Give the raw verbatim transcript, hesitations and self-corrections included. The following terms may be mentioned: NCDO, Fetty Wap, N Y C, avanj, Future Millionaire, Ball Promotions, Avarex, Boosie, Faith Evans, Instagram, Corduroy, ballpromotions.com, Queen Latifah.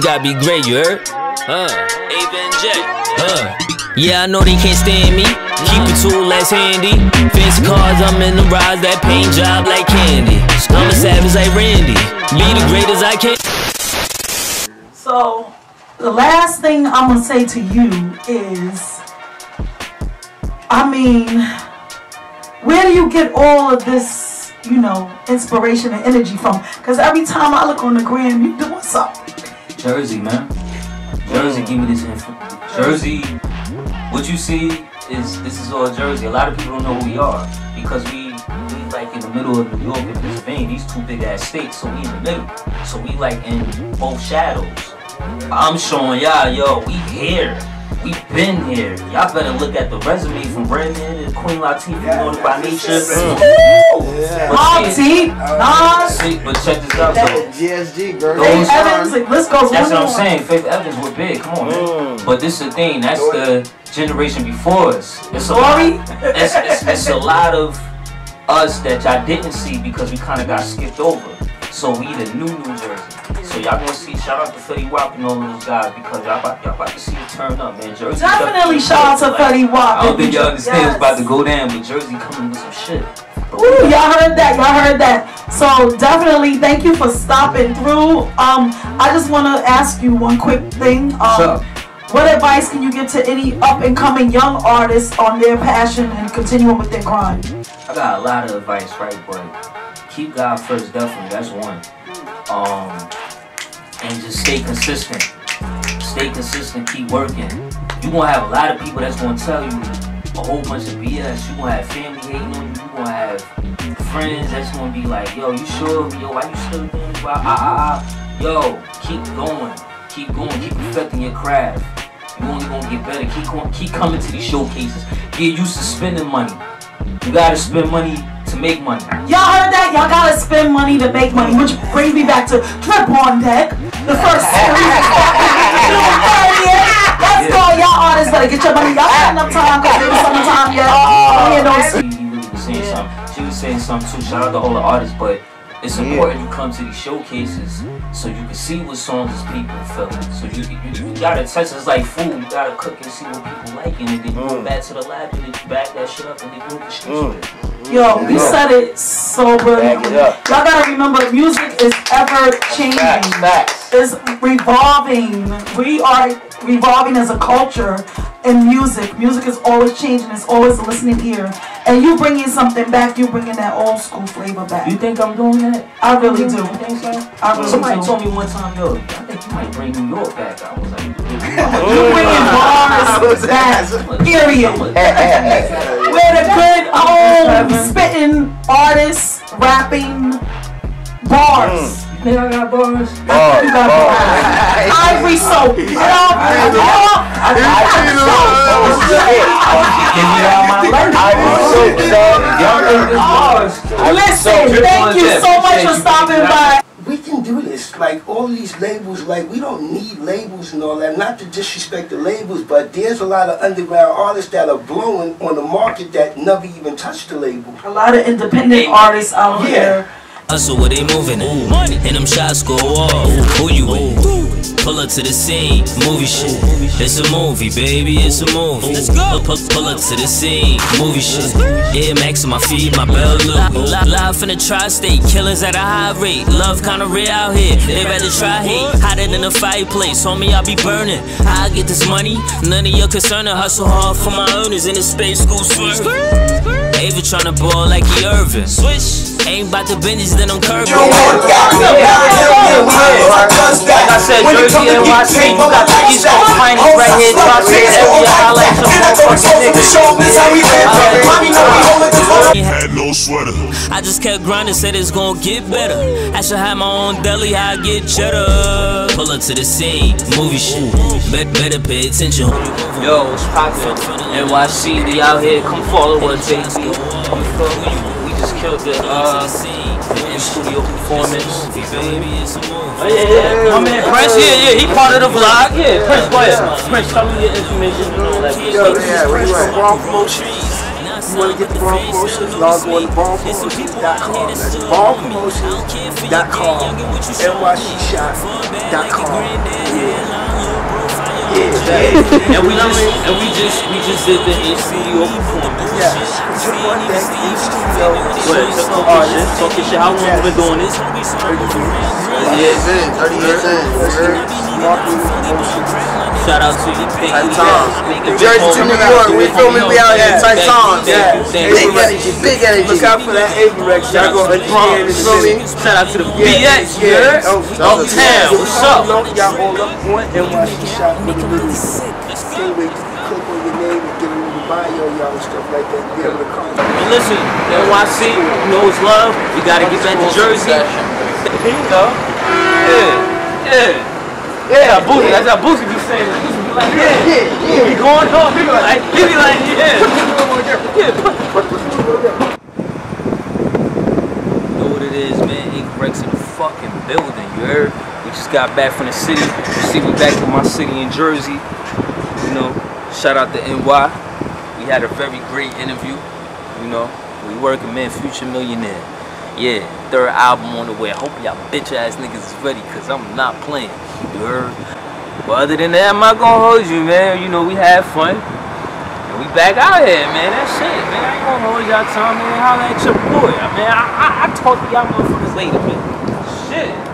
bitches gotta be great, you heard? Uh, Aven J. Uh, yeah, I know they can't stand me. Keep a tool less handy. Fancy cars, I'm in the rise. That paint job like candy. I'm a savage like Randy. Be the great as I can. So, the last thing I'm gonna say to you is, I mean, where do you get all of this, you know, inspiration and energy from? Because every time I look on the gram, you doing something. Jersey, man. Jersey, give me this info. Jersey, what you see is, this is all Jersey. A lot of people don't know who we are because we, we like in the middle of New York and Pennsylvania, these two big ass states, so we in the middle. So we like in both shadows. I'm showing y'all, yo, we here. We've been here. Y'all better look at the resume from Brandon to Queen Latifah, yeah, North by Nature. Mm. But check this out, though. G S G, girl. Faith Evans, like, let's go. That's what I'm saying. Faith Evans was big. Come on, man. Mm. But this is the thing. That's the generation before us. It's a lot. It's, it's, it's a lot of us that y'all didn't see because we kind of got skipped over. So we the new New Jersey. So y'all gonna see, shout out to Fetty Wap and all those guys because y'all about, about to see it turn up, man. Jersey definitely shout out to Fetty Wap. I don't think y'all understand yes. what's about to go down, but Jersey coming with some shit. Ooh, y'all heard that, y'all heard that. So definitely thank you for stopping through. Um, I just wanna ask you one quick thing. Um, sure. What advice can you give to any up and coming young artists on their passion and continuing with their grind? I got a lot of advice, right, boy? Keep God first, definitely. That's one. Um, and just stay consistent. Stay consistent. Keep working. You gonna have a lot of people that's gonna tell you a whole bunch of B S. You gonna have family hating on you. You gonna have friends that's gonna be like, "Yo, you sure? Yo, why you still doing this? Why? Ah, ah, ah. Yo, keep going. Keep going. Keep perfecting your craft. You only gonna get better. Keep going. Keep coming to these showcases. Get used to spending money. You gotta spend money." To make money. Y'all heard that? Y'all gotta spend money to make money, which brings me back to Drip on Deck, the first series. Let's go, y'all artists better get your money. Y'all got enough time because it was summertime yet. Oh, she was saying something. She was saying something too. Shout out to all the artists, but it's important you come to these showcases so you can see what songs is people feeling. So you, you, you gotta test. It's like food. You gotta cook and see what people like, and then you go back to the lab and then you back that shit up and then you move the streets with it. Yo, you said it so brilliantly. Y'all gotta remember, music is ever changing. Facts, facts. It's revolving. We are revolving as a culture in music. Music is always changing. It's always a listening ear. And you bringing something back. You bringing that old school flavor back. You think I'm doing that? I really do. You think so? I really Somebody do. told me one time, yo, I think you might bring New York back. I was like, you bringing bars back. Period. We're the good old spitting artists, rapping, bars. Mm. You think I got bars? Bars, you got bars. Ivory soap. You know, Ivory soap. Ivory soap. Listen, thank you so much for stopping by. We can do this. Like, all these labels, like, we don't need labels and all that. Not to disrespect the labels, but there's a lot of underground artists that are blowing on the market that never even touched the label. A lot of independent artists out here. Hustle, where they moving at? Money. And them shots go off. Who you with? Pull up to the scene. Movie shit. It's a movie, baby. It's a movie. Let's go. Pull, pull up to the scene. Movie shit. Air Max on my feet, my bell loop. Live in the tri-state. Killers at a high rate. Love kind of rare out here. They rather try hate. Hotter than a fireplace. Homie, I'll be burning. How I get this money? None of your concern. I hustle hard for my earners in the space school swerve. Ava tryna ball like he Irvin. Switch. Ain't bout to binges, then I'm curving. You want that? You want that? Like I said, Jersey and N Y C, you got the East Coast finest right here. Try to get every highlight to motherfucking niggas. Had no sweater. I just kept grinding, said it's gonna get better. I should have my own deli, how I get cheddar. Pull up to the scene, movie shit. Better pay attention. Yo, it's poppin'. N Y C, they out here, come follow us, baby. We just killed the uh, in-studio performance. Oh, yeah, yeah, my man Prince, yeah, yeah, he part of the vlog. Yeah, Prince, boy, Prince, tell me your information. Yo, yeah, Prince from Ball Promotions. you want to get the Ball Promotions, log on to ball promotions dot com. That's ball promotions dot com. N Y C shop dot com. Yeah. Yeah, yeah. And we just and we just we just did the N C D O performance. Yeah. Just one thing, N C D O. What? Artists talking shit. How long have we been doing this? thirty years in. thirty years in. Shout out to you. Jersey to New York, we filming, we out here. Tight songs. Big energy, big energy. Look out for that Avarex. Y'all gonna understand this shit. Shout out to the B X. Yeah. Uptown. What's up? Y'all hold up on N Y C shop. Can't wait to click on your name and get a little bio, y'all, and stuff like that. Be able to come. Listen, N Y C, you know it's love. You gotta get back to Jersey. Here you go. Yeah. Yeah. Yeah, Boosie, that's how Boosie be saying. Like, yeah, yeah, yeah. He going home, he be like, he be like, yeah. You know what it is, man, Inc Rex in the fucking building, you heard? We just got back from the city. You see, we back in my city in Jersey. You know, shout out to N Y. We had a very great interview, you know. We working, man, Future Millionaire. Yeah, third album on the way. I hope y'all bitch ass niggas is ready, cause I'm not playing. You heard? But other than that, I'm not gonna hold you, man. You know, we had fun. And we back out here, man. That shit, man. I ain't gonna hold y'all time, man. Holla at your boy. I mean, I, I, I talk to y'all motherfuckers later, man. Shit.